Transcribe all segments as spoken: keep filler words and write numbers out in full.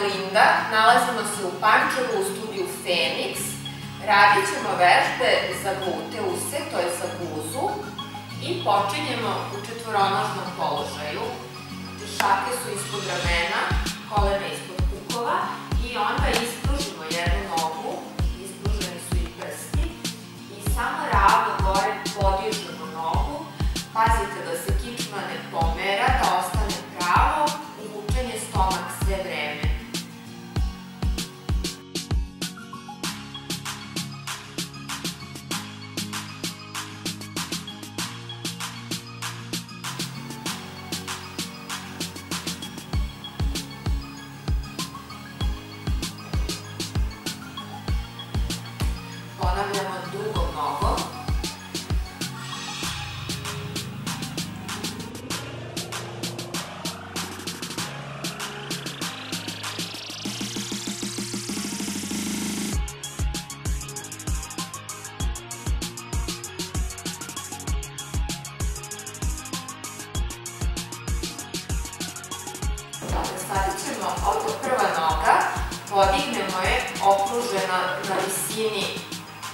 Melinda, nalazimo se u Pančevu u studiju Fenix. Radit ćemo vežbe za gluteuse, to je za guzu, i počinjemo u četvoronožnom položaju. Šake su ispod ramena, kolena ispod kukova i onda ispružimo jednu nogu, ispruženi su i prsti i samo ravno gore podižemo nogu. Pazite da se kičma ne pomera, da ostane pravo, uvučen je stomak sve vreme. Ponavljamo drugom nogom. Sada ćemo oko prva noga, podignemo je okružena na visini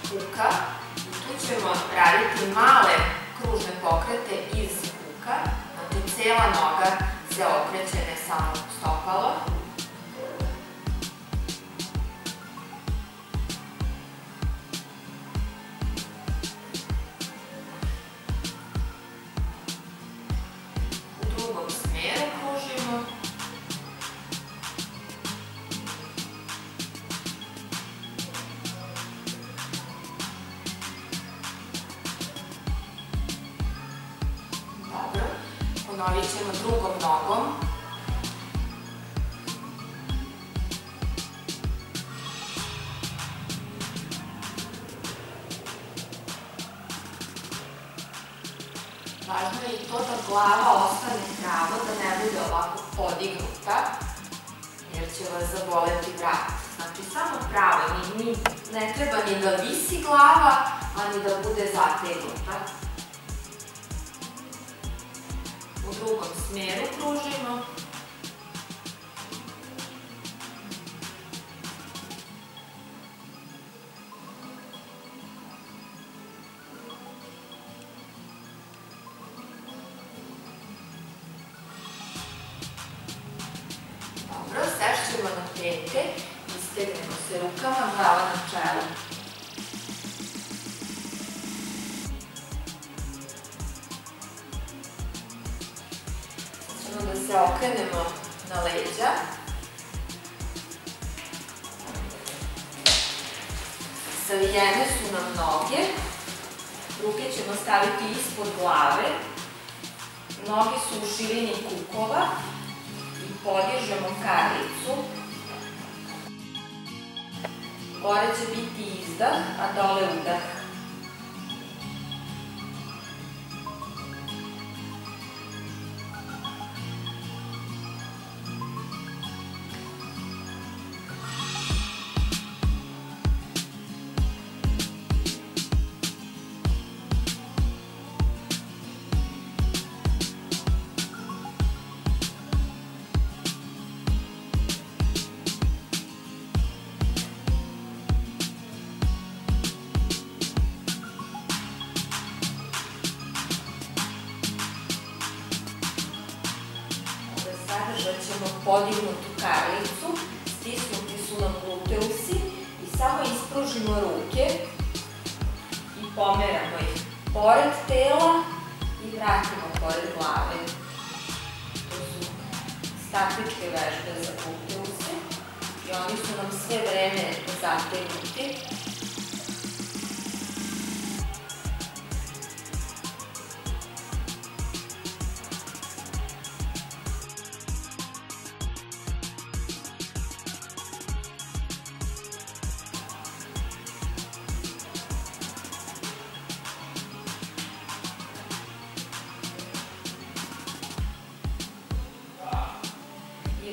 kuka i tu ćemo raditi male kružne pokrete iz kuka, znači cijela noga se okreće, ne samo stopalo. U drugom smjeru kružimo. Ponovit ćemo drugom nogom. Važno je i to da glava ostane pravo, da ne bude ovako podignuta, jer će vas zaboleti vrat. Znači samo pravo, ne treba ni da visi glava, a ni da bude zategnuta. U drugom smjeru kružimo. Dobro, sešćemo na pete i stegnemo se rukama, glava na čelu. Da okrenemo na leđa. Savijene su nam noge. Ruke ćemo staviti ispod glave. Noge su u širini kukova. I podižemo karlicu. Gore će biti izdah, a dole udah. Zadržat ćemo podignutu karlicu, stisnuti su nam gluteusi i samo ispružimo ruke i pomeramo ih pored tela i vratimo pored glave. To su statičke vežbe za gluteuse i oni su nam sve vreme zategnuti.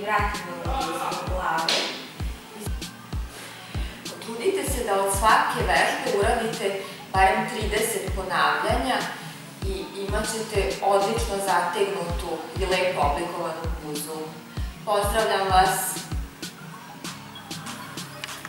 Vratimo ruke ispod glave. Trudite se da od svake vežbe uradite barem trideset ponavljanja i imat ćete odlično zategnutu i lepo oblikovanu guzu. Pozdravljam vas!